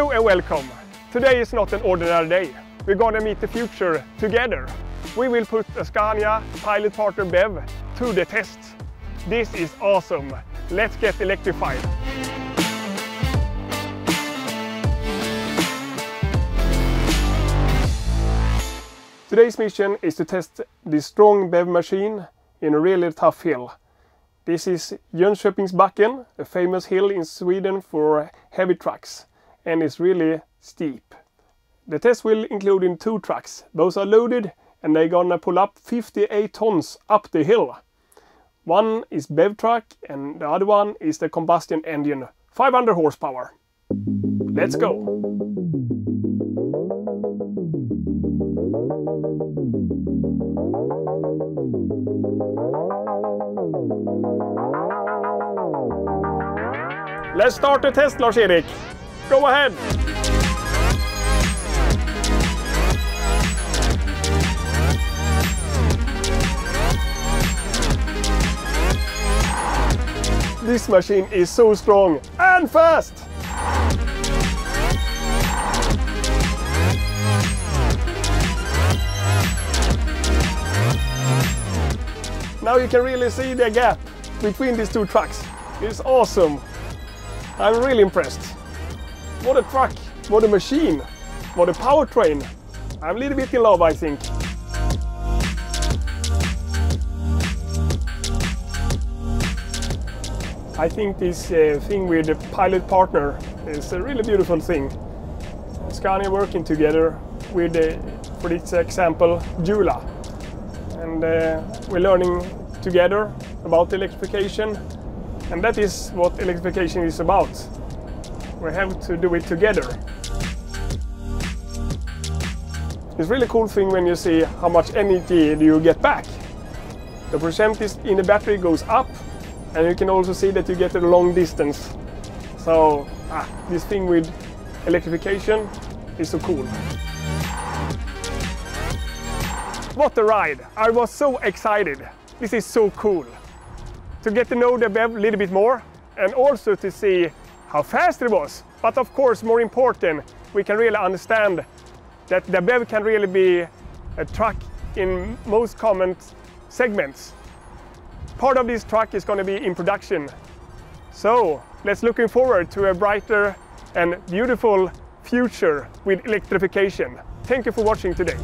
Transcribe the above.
Hello and welcome! Today is not an ordinary day. We're gonna meet the future together. We will put a Scania Pilot Partner BEV to the test. This is awesome! Let's get electrified! Today's mission is to test this strong BEV machine in a really tough hill. This is Jönköpingsbacken, a famous hill in Sweden for heavy trucks, and it's really steep. The test will include in two trucks. Both are loaded and they're gonna pull up 58 tons up the hill. One is BEV truck and the other one is the combustion engine, 500 horsepower. Let's go! Let's start the test, Lars-Erik! Go ahead! This machine is so strong and fast! Now you can really see the gap between these two trucks. It's awesome! I'm really impressed. What a truck, what a machine, what a powertrain. I'm a little bit in love, I think. I think this thing with the Pilot Partner is a really beautiful thing. Scania working together with, for this example, Jula. And we're learning together about electrification. And that is what electrification is about. We have to do it together. It's a really cool thing when you see how much energy you get back. The percentage in the battery goes up, and you can also see that you get a long distance. So this thing with electrification is so cool. What a ride! I was so excited. This is so cool. To get to know the BEV a little bit more, and also to see how fast it was. But of course, more important, we can really understand that the BEV can really be a truck in most common segments. Part of this truck is going to be in production. So let's looking forward to a brighter and beautiful future with electrification. Thank you for watching today.